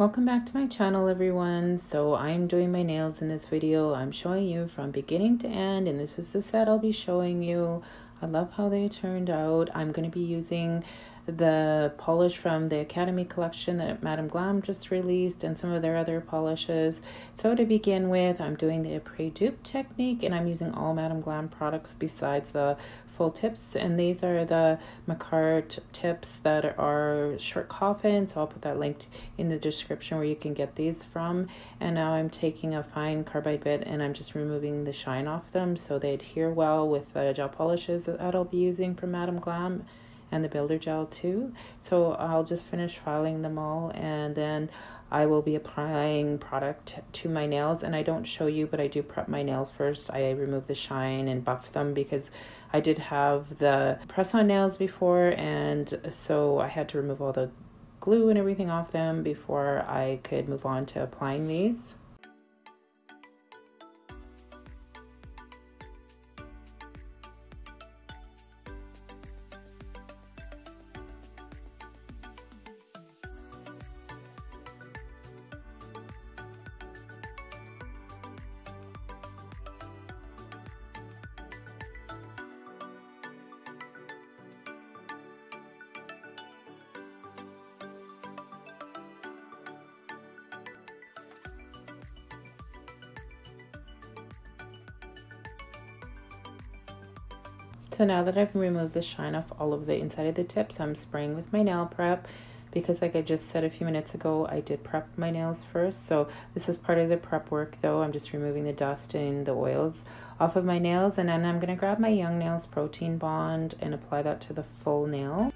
Welcome back to my channel, everyone. So I'm doing my nails in this video. I'm showing you from beginning to end, and this is the set I'll be showing you. I love how they turned out. I'm going to be using the polish from the Academy collection that Madam Glam just released and some of their other polishes. So to begin with, I'm doing the après dupe technique, and I'm using all Madam Glam products besides the full tips, and these are the McCart tips that are short coffin, so I'll put that link in the description where you can get these from. And now I'm taking a fine carbide bit and I'm just removing the shine off them so they adhere well with the gel polishes that I'll be using from Madam Glam and the builder gel too. So I'll just finish filing them all, and then I will be applying product to my nails. And I don't show you, but I do prep my nails first. I remove the shine and buff them because I did have the press-on nails before, and so I had to remove all the glue and everything off them before I could move on to applying these. So now that I've removed the shine off all of the inside of the tips, I'm spraying with my nail prep because, like I just said a few minutes ago, I did prep my nails first. So this is part of the prep work though. I'm just removing the dust and the oils off of my nails, and then I'm going to grab my Young Nails Protein Bond and apply that to the full nail.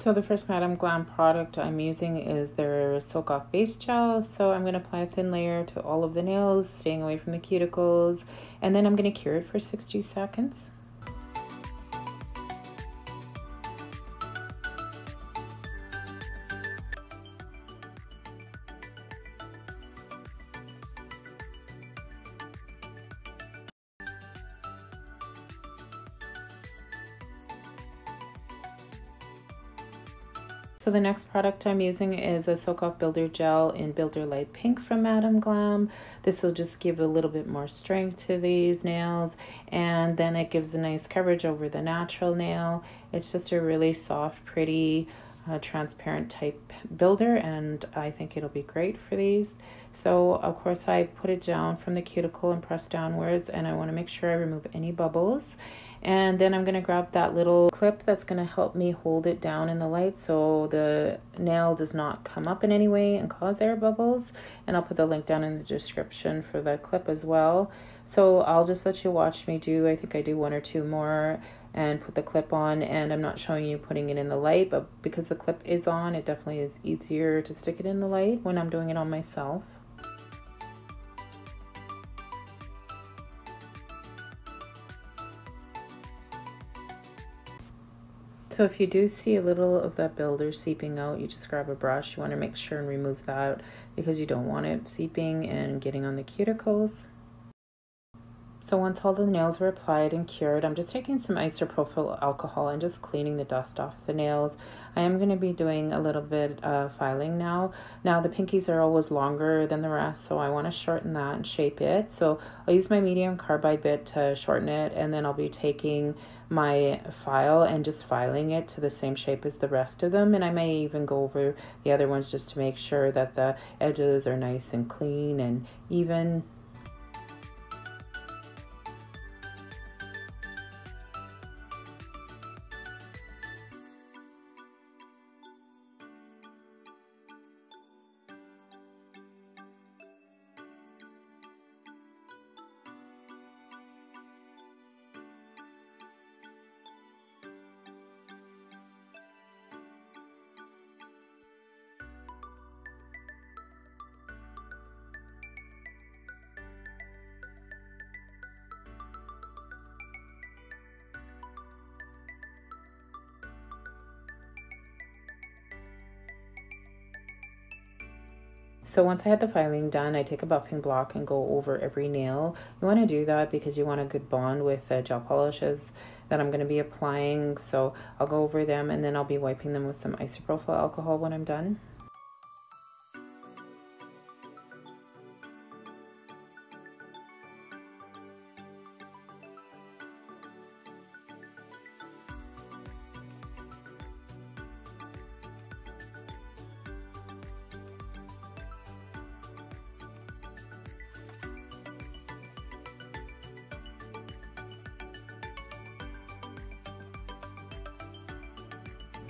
So the first Madam Glam product I'm using is their Soak Off Base Gel. So I'm going to apply a thin layer to all of the nails, staying away from the cuticles, and then I'm going to cure it for 60 seconds. So the next product I'm using is a Soak Off Builder Gel in Builder Light Pink from Madam Glam. This will just give a little bit more strength to these nails, and then it gives a nice coverage over the natural nail. It's just a really soft, pretty, transparent type builder, and I think it'll be great for these. So of course I put it down from the cuticle and press downwards, and I want to make sure I remove any bubbles. And then I'm going to grab that little clip that's going to help me hold it down in the light so the nail does not come up in any way and cause air bubbles, and I'll put the link down in the description for the clip as well. So I'll just let you watch me do, I think I do one or two more, and put the clip on. And I'm not showing you putting it in the light, but because the clip is on, it definitely is easier to stick it in the light when I'm doing it on myself. So if you do see a little of that builder seeping out, you just grab a brush. You want to make sure and remove that because you don't want it seeping and getting on the cuticles. So once all the nails were applied and cured, I'm just taking some isopropyl alcohol and just cleaning the dust off the nails. I am going to be doing a little bit of filing now. Now the pinkies are always longer than the rest, so I want to shorten that and shape it. So I'll use my medium carbide bit to shorten it, and then I'll be taking my file and just filing it to the same shape as the rest of them. And I may even go over the other ones just to make sure that the edges are nice and clean and even. So once I had the filing done, I take a buffing block and go over every nail. You want to do that because you want a good bond with the gel polishes that I'm going to be applying. So I'll go over them and then I'll be wiping them with some isopropyl alcohol when I'm done.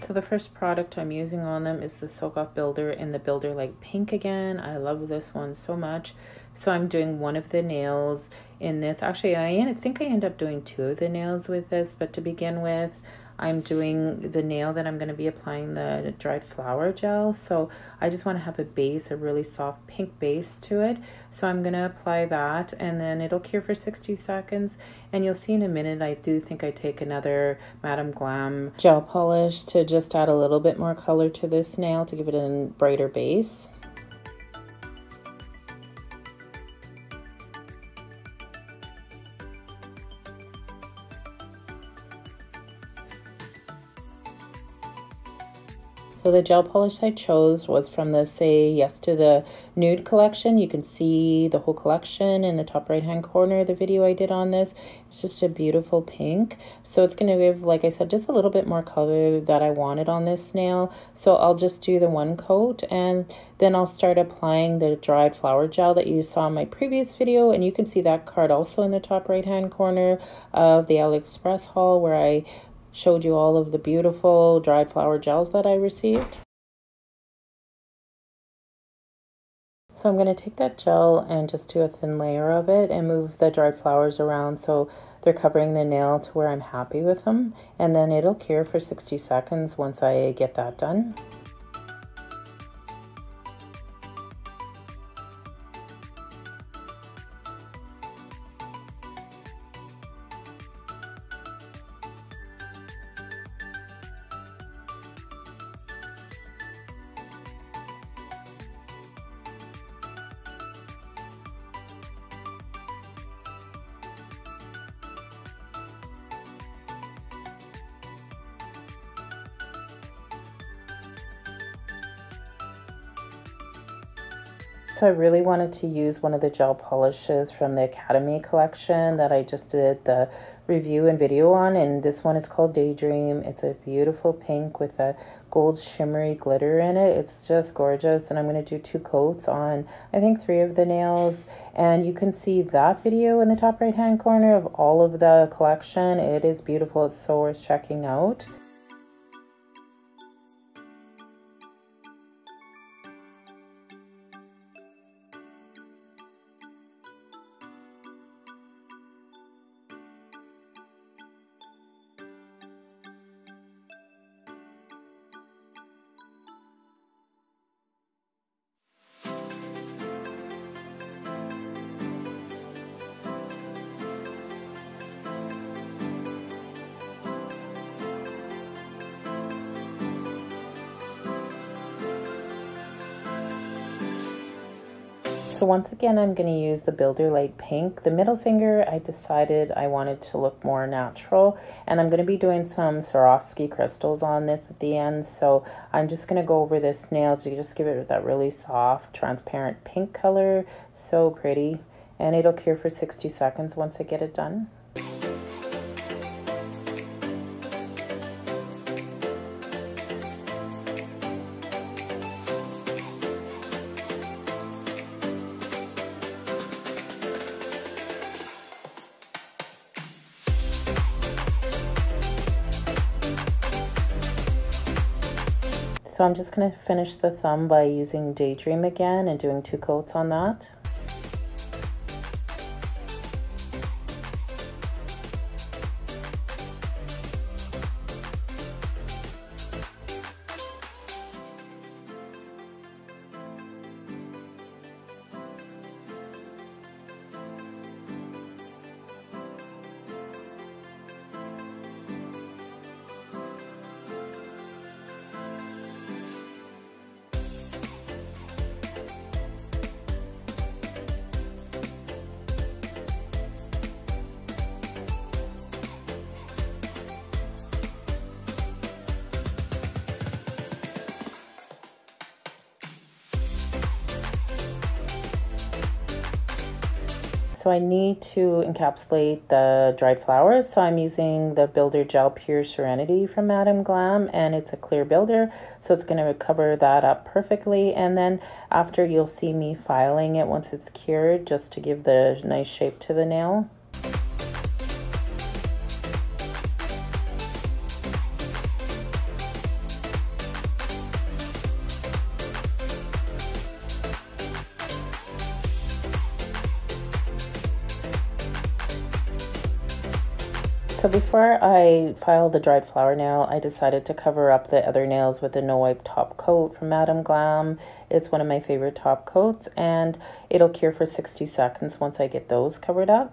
So the first product I'm using on them is the Soak Off Builder in the Builder Light Pink again. I love this one so much. So I'm doing one of the nails in this. Actually, I think I end up doing two of the nails with this, but to begin with, I'm doing the nail that I'm going to be applying the dried flower gel. So I just want to have a base, a really soft pink base to it. So I'm going to apply that and then it'll cure for 60 seconds. And you'll see in a minute, I do think I take another Madam Glam gel polish to just add a little bit more color to this nail to give it a brighter base. So the gel polish I chose was from the Say Yes to the Nude collection. You can see the whole collection in the top right hand corner of the video I did on this. It's just a beautiful pink. So it's going to give, like I said, just a little bit more color that I wanted on this nail. So I'll just do the one coat and then I'll start applying the dried flower gel that you saw in my previous video. And you can see that card also in the top right hand corner of the AliExpress haul where I showed you all of the beautiful dried flower gels that I received. So I'm going to take that gel and just do a thin layer of it and move the dried flowers around so they're covering the nail to where I'm happy with them. And then it'll cure for 60 seconds once I get that done. So I really wanted to use one of the gel polishes from the Academy collection that I just did the review and video on, and this one is called Daydream. It's a beautiful pink with a gold shimmery glitter in it. It's just gorgeous, and I'm going to do two coats on I think three of the nails, and you can see that video in the top right hand corner of all of the collection. It is beautiful. It's so worth checking out. So once again, I'm going to use the Builder Light Pink. The middle finger, I decided I wanted to look more natural, and I'm going to be doing some Swarovski crystals on this at the end. So I'm just going to go over this nail to just give it that really soft, transparent pink color. So pretty. And it'll cure for 60 seconds once I get it done. So I'm just going to finish the thumb by using Daydream again and doing two coats on that. So I need to encapsulate the dried flowers. So I'm using the Builder Gel Pure Serenity from Madam Glam, and it's a clear builder. So it's going to cover that up perfectly. And then after, you'll see me filing it once it's cured, just to give the nice shape to the nail. So before I file the dried flower nail, I decided to cover up the other nails with the No Wipe Top Coat from Madam Glam. It's one of my favorite top coats, and it'll cure for 60 seconds once I get those covered up.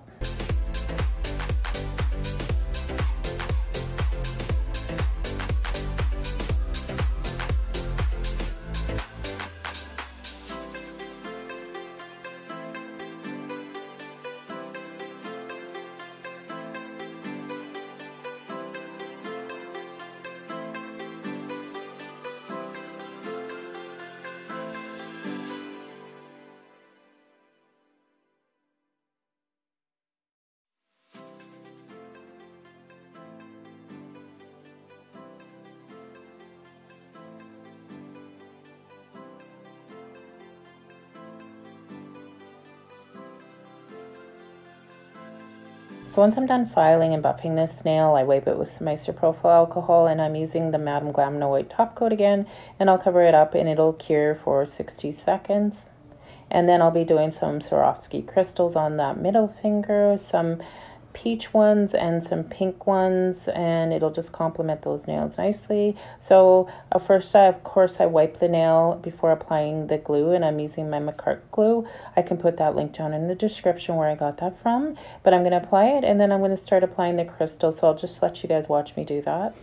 So once I'm done filing and buffing this nail, I wipe it with some isopropyl alcohol, and I'm using the Madam Glam No Wipe Top Coat again, and I'll cover it up, and it'll cure for 60 seconds. And then I'll be doing some Swarovski crystals on that middle finger, some peach ones and some pink ones, and it'll just complement those nails nicely. So first, of course, I wipe the nail before applying the glue, and I'm using my McCart glue. I can put that link down in the description where I got that from, but I'm going to apply it, and then I'm going to start applying the crystal. So I'll just let you guys watch me do that.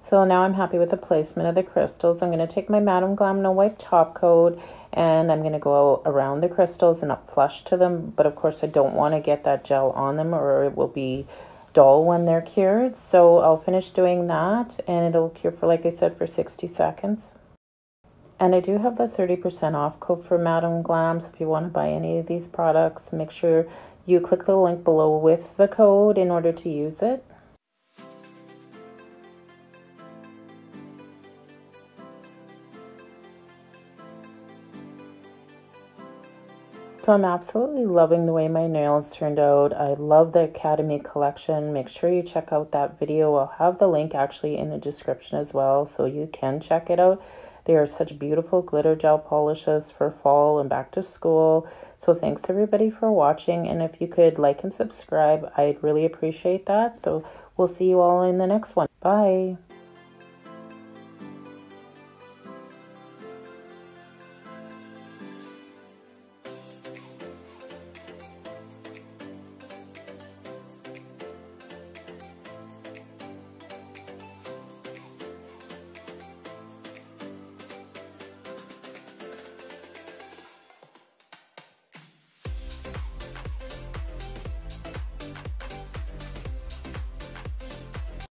So now I'm happy with the placement of the crystals. I'm going to take my Madam Glam No Wipe Top Coat, and I'm going to go around the crystals and up flush to them. But of course, I don't want to get that gel on them, or it will be dull when they're cured. So I'll finish doing that, and it'll cure for, like I said, for 60 seconds. And I do have the 30% off code for Madam Glam, so if you want to buy any of these products, make sure you click the link below with the code in order to use it. So I'm absolutely loving the way my nails turned out. I love the Academy collection. Make sure you check out that video. I'll have the link actually in the description as well, so you can check it out. They are such beautiful glitter gel polishes for fall and back to school. So thanks everybody for watching, and if you could like and subscribe, I'd really appreciate that. So we'll see you all in the next one. Bye.